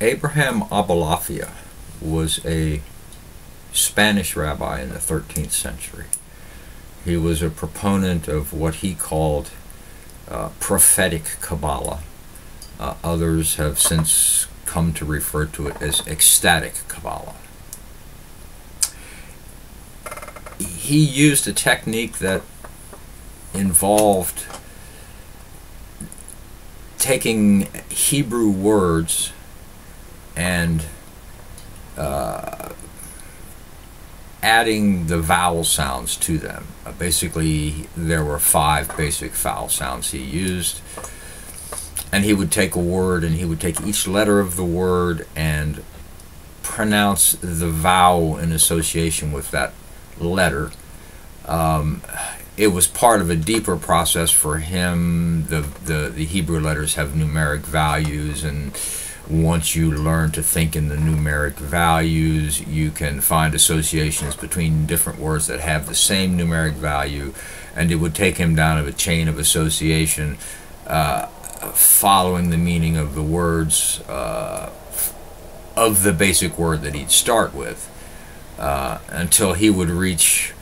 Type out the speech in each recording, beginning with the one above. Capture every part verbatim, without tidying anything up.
Abraham Abulafia was a Spanish rabbi in the thirteenth century. He was a proponent of what he called uh, prophetic Kabbalah. Uh, others have since come to refer to it as ecstatic Kabbalah. He used a technique that involved taking Hebrew words and uh, adding the vowel sounds to them. Uh, basically, there were five basic vowel sounds he used, and he would take a word and he would take each letter of the word and pronounce the vowel in association with that letter. Um, it was part of a deeper process for him. The, the, the Hebrew letters have numeric values, and once you learn to think in the numeric values, you can find associations between different words that have the same numeric value, and it would take him down a chain of association uh, following the meaning of the words uh, of the basic word that he'd start with uh, until he would reach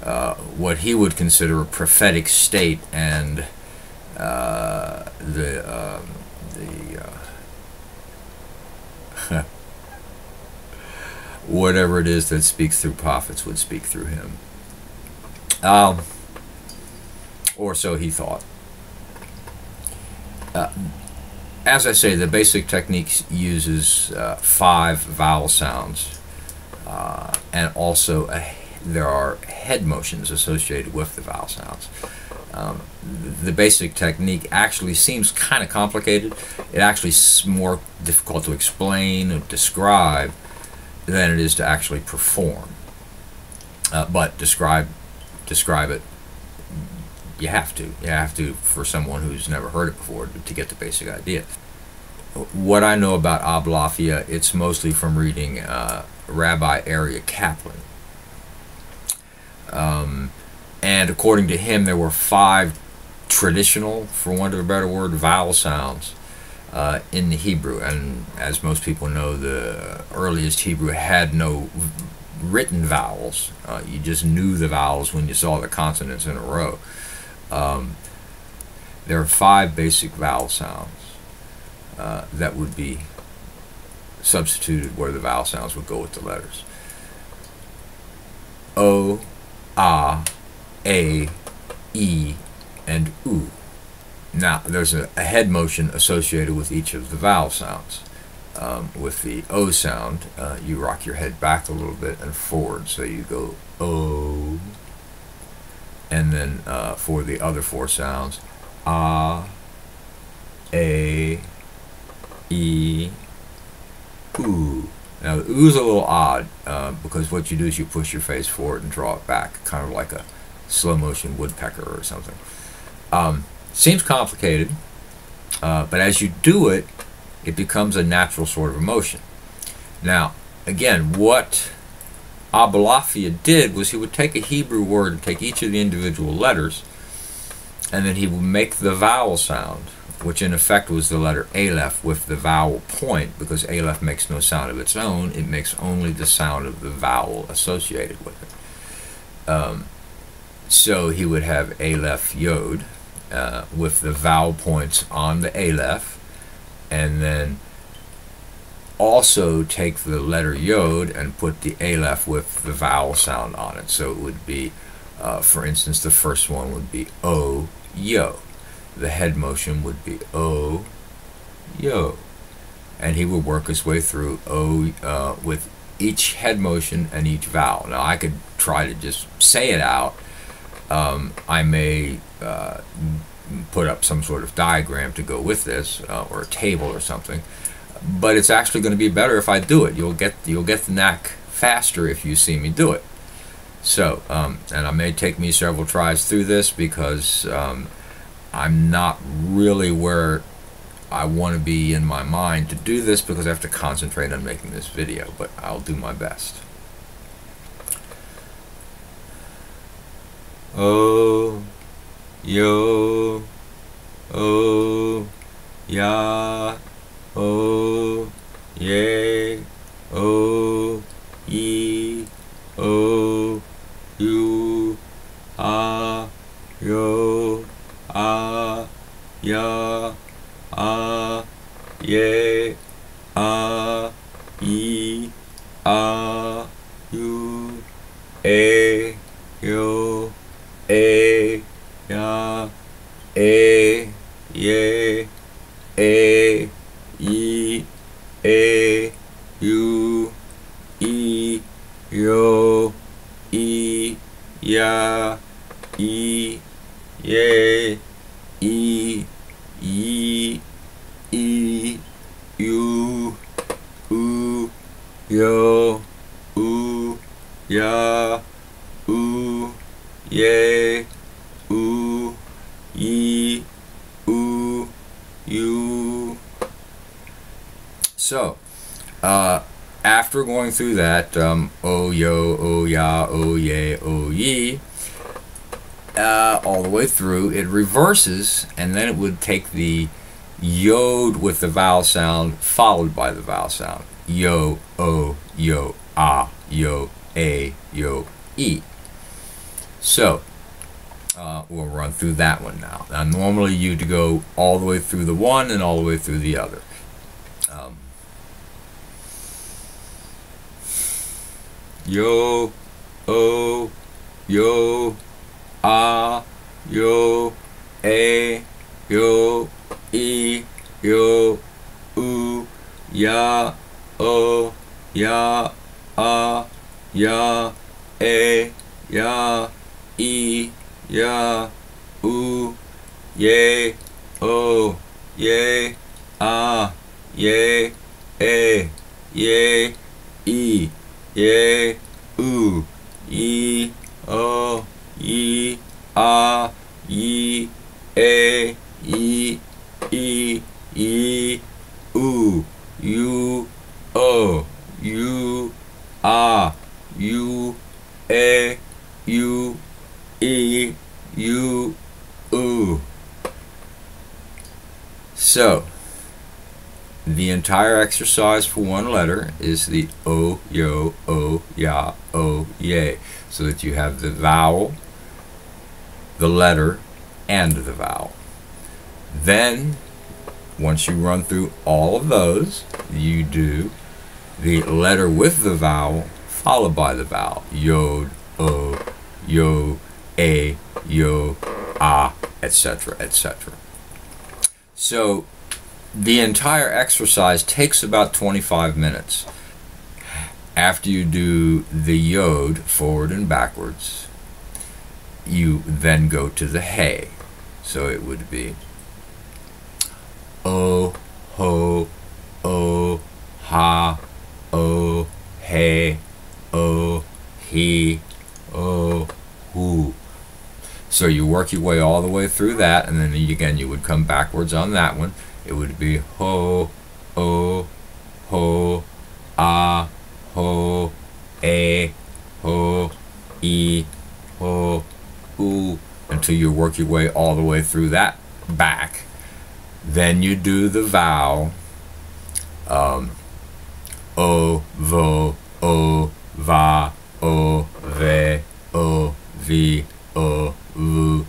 Uh, what he would consider a prophetic state, and uh, the uh, the uh, whatever it is that speaks through prophets would speak through him, um, or so he thought. Uh, as I say, the basic technique uses uh, five vowel sounds, uh, and also a there are head motions associated with the vowel sounds. Um, the basic technique actually seems kind of complicated. It actually is more difficult to explain or describe than it is to actually perform. Uh, but describe, describe it, you have to. You have to for someone who's never heard it before to get the basic idea. What I know about Abulafia, it's mostly from reading uh, Rabbi Aryeh Kaplan. Um, and according to him, there were five traditional, for want of a better word, vowel sounds uh, in the Hebrew. And as most people know, the earliest Hebrew had no written vowels. Uh, you just knew the vowels when you saw the consonants in a row. Um, there are five basic vowel sounds uh, that would be substituted where the vowel sounds would go with the letters. O, A, A, E, and U. Now, there's a, a head motion associated with each of the vowel sounds. Um, with the O sound, uh, you rock your head back a little bit and forward. So you go O, and then uh, for the other four sounds, A, A, E, U. Now, the ooh's a little odd uh, because what you do is you push your face forward and draw it back, kind of like a slow-motion woodpecker or something. Um, seems complicated, uh, but as you do it, it becomes a natural sort of emotion. Now, again, what Abulafia did was he would take a Hebrew word and take each of the individual letters, and then he would make the vowel sound, which in effect was the letter aleph with the vowel point, because aleph makes no sound of its own. It makes only the sound of the vowel associated with it. Um, so he would have aleph yod uh, with the vowel points on the aleph, and then also take the letter yod and put the aleph with the vowel sound on it. So it would be, uh, for instance, the first one would be o yo. The head motion would be O, yo, and he would work his way through O uh, with each head motion and each vowel. Now I could try to just say it out. Um, I may uh, put up some sort of diagram to go with this, uh, or a table or something. But it's actually going to be better if I do it. You'll get you'll get the knack faster if you see me do it. So, um, and it may take me several tries through this because. Um, I'm not really where I want to be in my mind to do this because I have to concentrate on making this video, but I'll do my best. Oh, yo, oh, ya, oh, ye, a, i, a, u, e, yo, e, ya, e, ye, e, i, e, u, i, yo, i, ya, i, ye, i, i, i, u, u, yo, u, ya, u, ye, u, i, u, u. So, uh, after going through that, um, o, yo, o, ya, o, ye, o, ye, Uh, all the way through, it reverses, and then it would take the yod with the vowel sound followed by the vowel sound. Yo, o, yo, ah, yo, a, yo, e. So, uh, we'll run through that one now. Now, normally you'd go all the way through the one and all the way through the other. Um, yo, o, yo, a, yo, e, yo, i, yo, u, ya, o, ya, a, ya, e, ya, i, ya, u, ye, o, ye, a, ye, e, ye, i, ye, u, i, o, ye, a, ye, e, ye, e, ye, u, u, o, u, a, u, e, u, e, u, u. So, the entire exercise for one letter is the o, yo, o, ya, o, ye, so that you have the vowel, the letter, and the vowel. Then, once you run through all of those, you do the letter with the vowel, followed by the vowel. Yod, o, yo, a, yo, ah, et cetera, et cetera. So, the entire exercise takes about twenty-five minutes. After you do the yod, forward and backwards, you then go to the hey. So it would be o, ho, o, ha, o, he, o, he, o, hu. So you work your way all the way through that, and then again you would come backwards on that one. It would be ho, o, ho, a, ho, e, ho, e, ho, ooh, until you work your way all the way through that back. Then you do the vowel, um, o, vo, o, va, o, ve, o, vi, o, vu,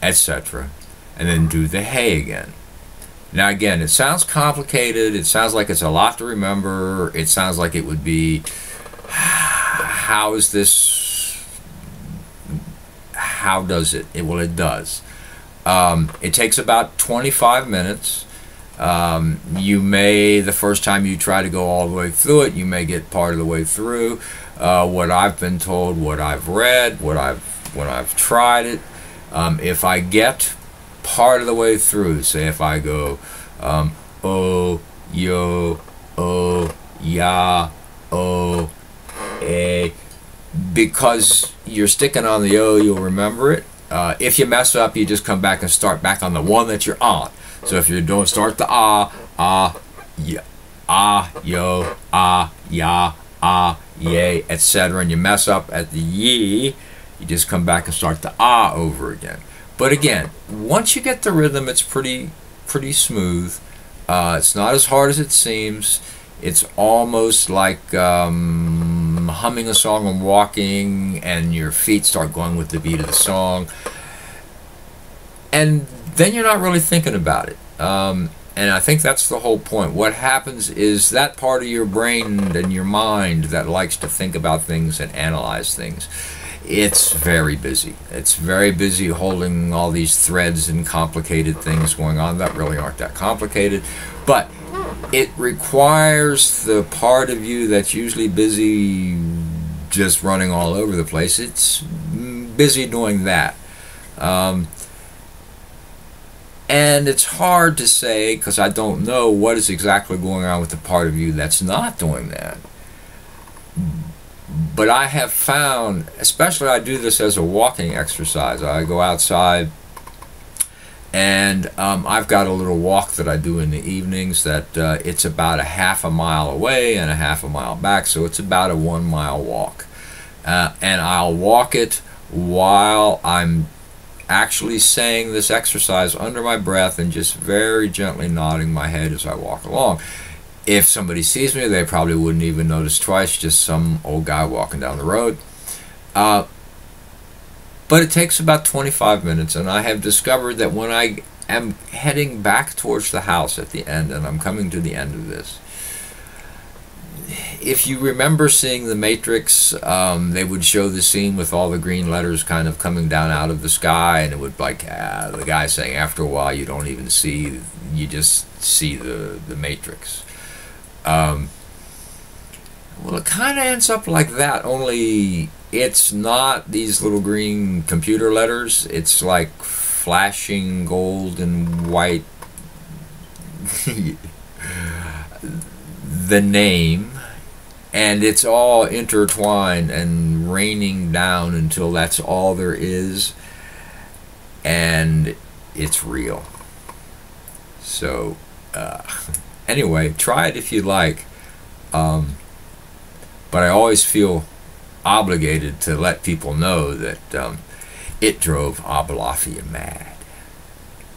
et cetera. And then do the hey again. Now again, it sounds complicated, it sounds like it's a lot to remember, it sounds like it would be, how is this, how does it? it well, it does. Um, it takes about twenty-five minutes. Um, you may, the first time you try to go all the way through it, you may get part of the way through. Uh, what I've been told, what I've read, what I've, when I've tried it, um, if I get part of the way through, say if I go um, o, yo, o, ya, o, e, because you're sticking on the o, you'll remember it. Uh, if you mess up, you just come back and start back on the one that you're on. So if you don't start the ah, ah, ya, ah, yo, ah, ya, ah, yay, et cetera, and you mess up at the ye, you just come back and start the ah over again. But again, once you get the rhythm, it's pretty pretty smooth. Uh, it's not as hard as it seems. It's almost like um, humming a song and walking, and your feet start going with the beat of the song. And then you're not really thinking about it. Um, And I think that's the whole point. What happens is that part of your brain and your mind that likes to think about things and analyze things, it's very busy. It's very busy holding all these threads and complicated things going on that really aren't that complicated. But it requires the part of you that's usually busy just running all over the place. It's busy doing that. Um, and it's hard to say, because I don't know what is exactly going on with the part of you that's not doing that. But I have found, especially I do this as a walking exercise. I go outside, and um, I've got a little walk that I do in the evenings that uh, it's about a half a mile away and a half a mile back, so it's about a one mile walk. Uh, and I'll walk it while I'm actually saying this exercise under my breath and just very gently nodding my head as I walk along. If somebody sees me, they probably wouldn't even notice twice, just some old guy walking down the road. Uh, but it takes about twenty-five minutes, and I have discovered that when I am heading back towards the house at the end, and I'm coming to the end of this, if you remember seeing The Matrix, um, they would show the scene with all the green letters kind of coming down out of the sky, and it would, like, uh, the guy saying, after a while, you don't even see, you just see the, the Matrix. Um, well, it kind of ends up like that, only it's not these little green computer letters. It's like flashing gold and white. The name, and it's all intertwined and raining down until that's all there is, and it's real. So uh, anyway, try it if you like, um, but I always feel obligated to let people know that um, it drove Abulafia mad.